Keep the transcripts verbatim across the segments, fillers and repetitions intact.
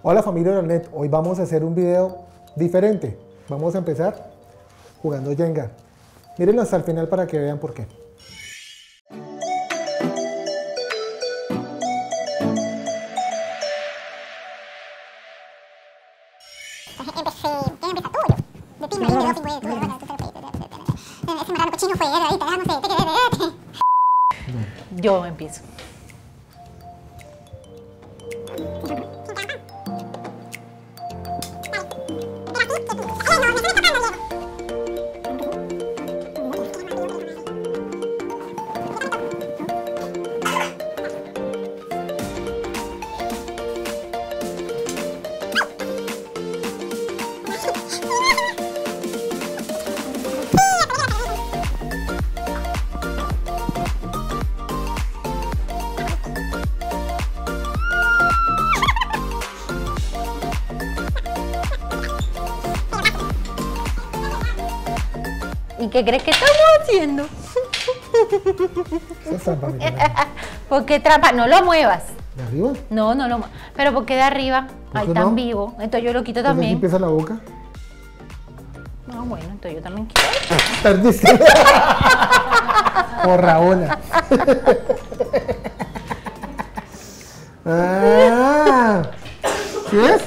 Hola familia Oralnet, hoy vamos a hacer un video diferente. Vamos a empezar jugando Jenga. Mírenlo hasta el final para que vean por qué. Yo empiezo. ¿Y qué crees que estamos haciendo? Eso es trampa, mi trampa. ¿Por qué trampa? No lo muevas. ¿De arriba? No, no lo muevas. Pero ¿por qué de arriba? ¿Por ahí tan no? Vivo. Entonces yo lo quito también. ¿Aquí empieza la boca? No, bueno, entonces yo también quito. Perdiste. Porraola. Ah, ¿sí ves?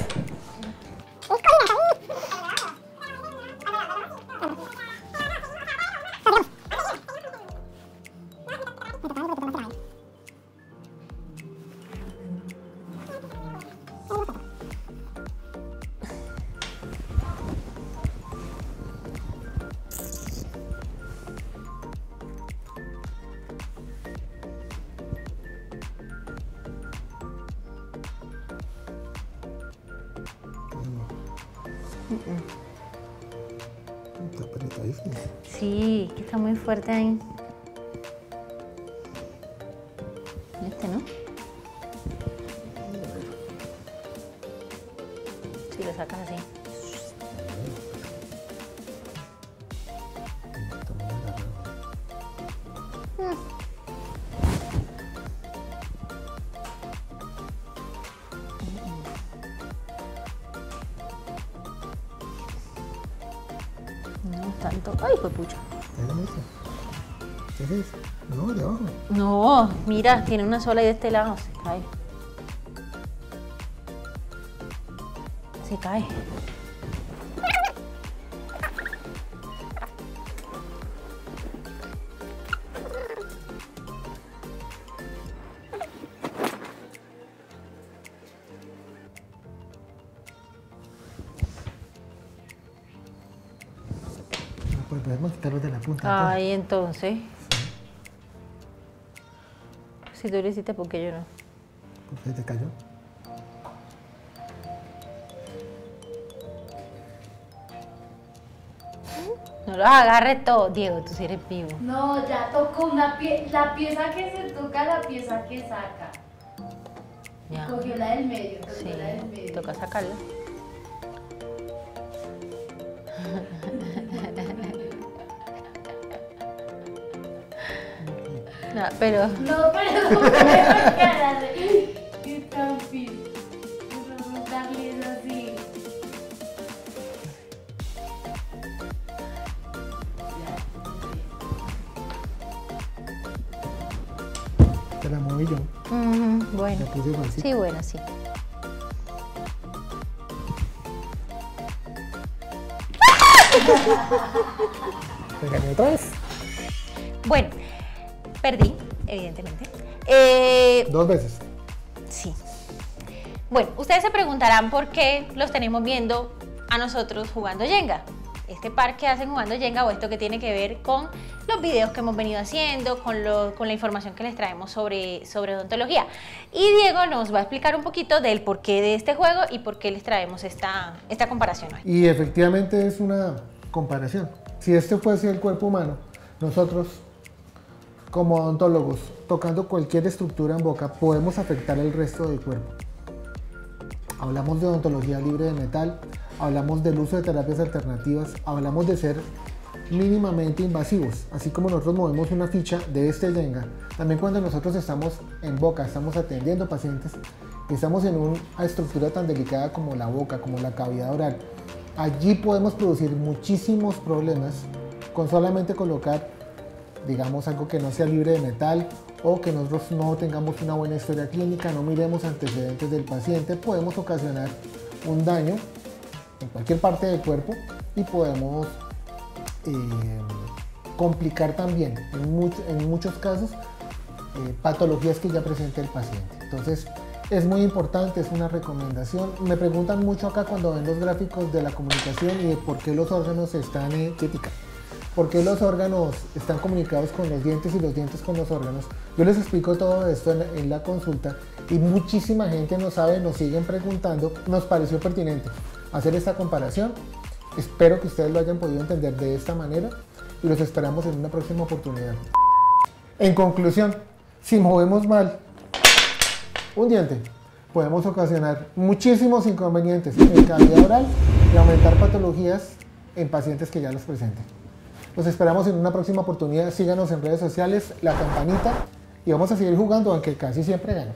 Está apretadísimo. Sí, que está muy fuerte ahí. Este, ¿no? Si lo sacas así. Tanto. Ay, fue pucha. ¿Qué es eso? No, de abajo. No, mira, tiene una sola y de este lado se cae. Se cae. Pues podemos quitarlos de la punta. Ay, entonces. Sí. Si tú lo hiciste, ¿por qué yo no? Porque te cayó. No los agarres todos, Diego, tú sí eres vivo. No, ya tocó una pie la pieza que se toca, la pieza que saca. Ya. Cogió la del medio, cogió sí, la del medio. Toca sacarla. No, pero... No, pero no me agarré. Qué trampil. Eso darle es así. Te la moví yo. Uh-huh, bueno. La puse fácil. Sí, bueno, sí. ¿Te gané otra vez? Bueno. Perdí, evidentemente. Eh, Dos veces. Sí. Bueno, ustedes se preguntarán por qué los tenemos viendo a nosotros jugando Jenga. Este par que hacen jugando Jenga o esto que tiene que ver con los videos que hemos venido haciendo, con, lo, con la información que les traemos sobre, sobre odontología. Y Diego nos va a explicar un poquito del porqué de este juego y por qué les traemos esta, esta comparación hoy. Y efectivamente es una comparación. Si este fuese el cuerpo humano, nosotros... como odontólogos, tocando cualquier estructura en boca, podemos afectar el resto del cuerpo. Hablamos de odontología libre de metal, hablamos del uso de terapias alternativas, hablamos de ser mínimamente invasivos. Así como nosotros movemos una ficha de este Jenga, también cuando nosotros estamos en boca, estamos atendiendo pacientes, que estamos en una estructura tan delicada como la boca, como la cavidad oral. Allí podemos producir muchísimos problemas con solamente colocar, digamos, algo que no sea libre de metal o que nosotros no tengamos una buena historia clínica, no miremos antecedentes del paciente, podemos ocasionar un daño en cualquier parte del cuerpo y podemos eh, complicar también, en, much en muchos casos, eh, patologías que ya presenta el paciente. Entonces, es muy importante, es una recomendación. Me preguntan mucho acá cuando ven los gráficos de la comunicación y de por qué los órganos están eh, por qué los órganos están comunicados con los dientes y los dientes con los órganos. Yo les explico todo esto en, en la consulta y muchísima gente no sabe, nos siguen preguntando. Nos pareció pertinente hacer esta comparación. Espero que ustedes lo hayan podido entender de esta manera y los esperamos en una próxima oportunidad. En conclusión, si movemos mal un diente, podemos ocasionar muchísimos inconvenientes en cavidad oral y aumentar patologías en pacientes que ya los presenten. Los esperamos en una próxima oportunidad. Síganos en redes sociales, la campanita, y vamos a seguir jugando, aunque casi siempre gano.